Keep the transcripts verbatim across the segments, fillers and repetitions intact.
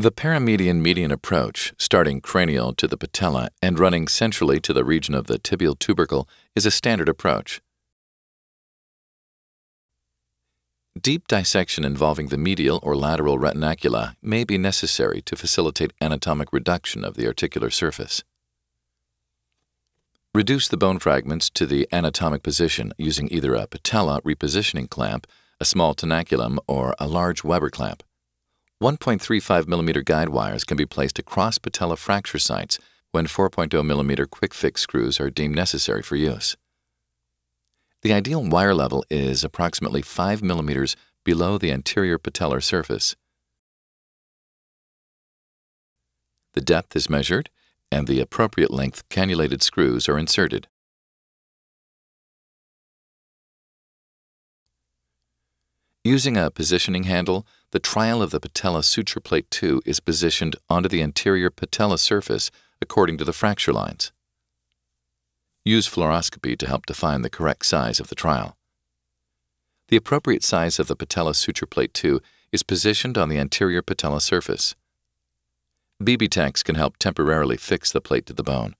The paramedian-median approach, starting cranial to the patella and running centrally to the region of the tibial tubercle, is a standard approach. Deep dissection involving the medial or lateral retinacula may be necessary to facilitate anatomic reduction of the articular surface. Reduce the bone fragments to the anatomic position using either a patella repositioning clamp, a small tenaculum, or a large Weber clamp. one point three five millimeter guide wires can be placed across patella fracture sites when four point zero millimeter quick-fix screws are deemed necessary for use. The ideal wire level is approximately five millimeters below the anterior patellar surface. The depth is measured, and the appropriate length cannulated screws are inserted. Using a positioning handle, the trial of the patella SuturePlate two is positioned onto the anterior patella surface according to the fracture lines. Use fluoroscopy to help define the correct size of the trial. The appropriate size of the patella SuturePlate two is positioned on the anterior patella surface. B B-Taks can help temporarily fix the plate to the bone.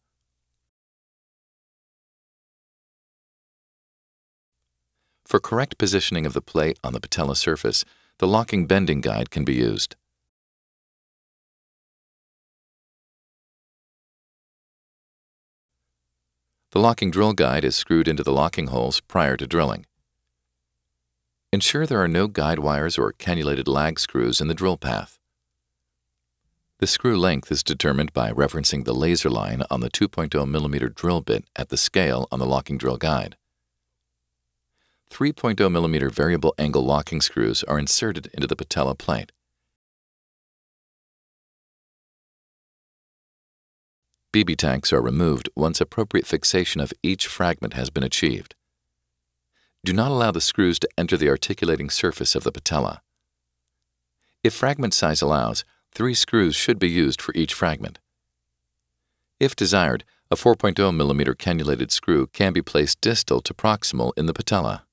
For correct positioning of the plate on the patella surface, the locking bending guide can be used. The locking drill guide is screwed into the locking holes prior to drilling. Ensure there are no guide wires or cannulated lag screws in the drill path. The screw length is determined by referencing the laser line on the two point zero millimeter drill bit at the scale on the locking drill guide. three point zero millimeter variable angle locking screws are inserted into the patella plate. B B-Taks are removed once appropriate fixation of each fragment has been achieved. Do not allow the screws to enter the articulating surface of the patella. If fragment size allows, three screws should be used for each fragment. If desired, a four point zero millimeter cannulated screw can be placed distal to proximal in the patella.